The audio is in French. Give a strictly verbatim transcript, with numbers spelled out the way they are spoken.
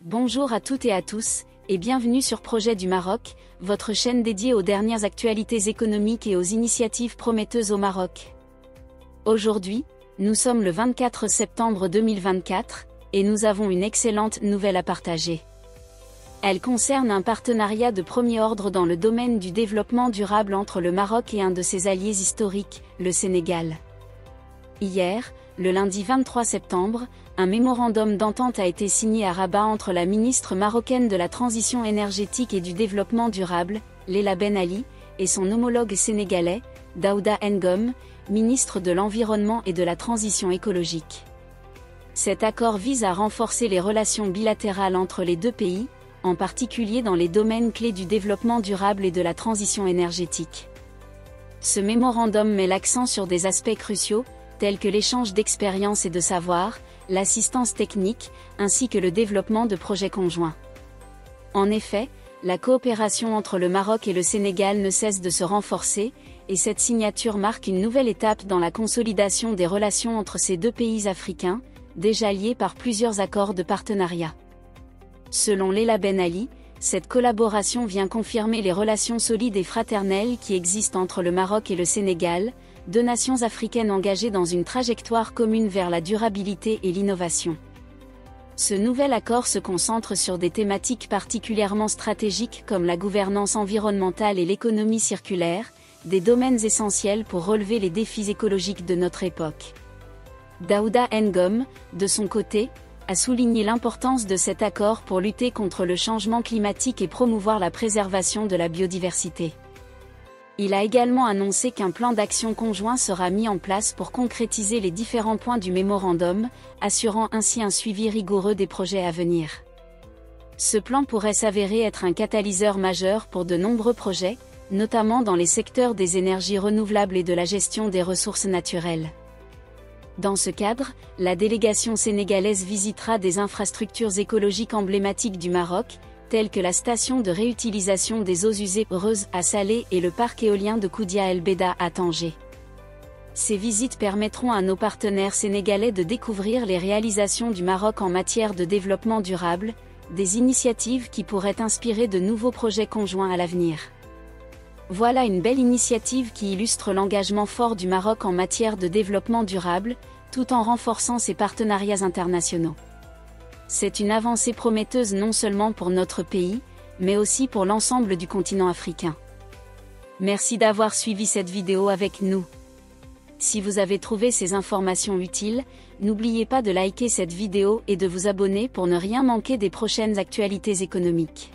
Bonjour à toutes et à tous, et bienvenue sur Projets du Maroc, votre chaîne dédiée aux dernières actualités économiques et aux initiatives prometteuses au Maroc. Aujourd'hui, nous sommes le vingt-quatre septembre deux mille vingt-quatre, et nous avons une excellente nouvelle à partager. Elle concerne un partenariat de premier ordre dans le domaine du développement durable entre le Maroc et un de ses alliés historiques, le Sénégal. Hier, le lundi vingt-trois septembre, un mémorandum d'entente a été signé à Rabat entre la ministre marocaine de la Transition énergétique et du Développement durable, Leila Benali, et son homologue sénégalais, Daouda Ngom, ministre de l'Environnement et de la Transition écologique. Cet accord vise à renforcer les relations bilatérales entre les deux pays, en particulier dans les domaines clés du développement durable et de la transition énergétique. Ce mémorandum met l'accent sur des aspects cruciaux, tels que l'échange d'expériences et de savoirs, l'assistance technique, ainsi que le développement de projets conjoints. En effet, la coopération entre le Maroc et le Sénégal ne cesse de se renforcer, et cette signature marque une nouvelle étape dans la consolidation des relations entre ces deux pays africains, déjà liés par plusieurs accords de partenariat. Selon Leila Benali, cette collaboration vient confirmer les relations solides et fraternelles qui existent entre le Maroc et le Sénégal, deux nations africaines engagées dans une trajectoire commune vers la durabilité et l'innovation. Ce nouvel accord se concentre sur des thématiques particulièrement stratégiques comme la gouvernance environnementale et l'économie circulaire, des domaines essentiels pour relever les défis écologiques de notre époque. Daouda Ngom, de son côté, a souligné l'importance de cet accord pour lutter contre le changement climatique et promouvoir la préservation de la biodiversité. Il a également annoncé qu'un plan d'action conjoint sera mis en place pour concrétiser les différents points du mémorandum, assurant ainsi un suivi rigoureux des projets à venir. Ce plan pourrait s'avérer être un catalyseur majeur pour de nombreux projets, notamment dans les secteurs des énergies renouvelables et de la gestion des ressources naturelles. Dans ce cadre, la délégation sénégalaise visitera des infrastructures écologiques emblématiques du Maroc, telles que la station de réutilisation des eaux usées Reuse à Salé et le parc éolien de Koudia El Beda à Tanger. Ces visites permettront à nos partenaires sénégalais de découvrir les réalisations du Maroc en matière de développement durable, des initiatives qui pourraient inspirer de nouveaux projets conjoints à l'avenir. Voilà une belle initiative qui illustre l'engagement fort du Maroc en matière de développement durable, tout en renforçant ses partenariats internationaux. C'est une avancée prometteuse non seulement pour notre pays, mais aussi pour l'ensemble du continent africain. Merci d'avoir suivi cette vidéo avec nous. Si vous avez trouvé ces informations utiles, n'oubliez pas de liker cette vidéo et de vous abonner pour ne rien manquer des prochaines actualités économiques.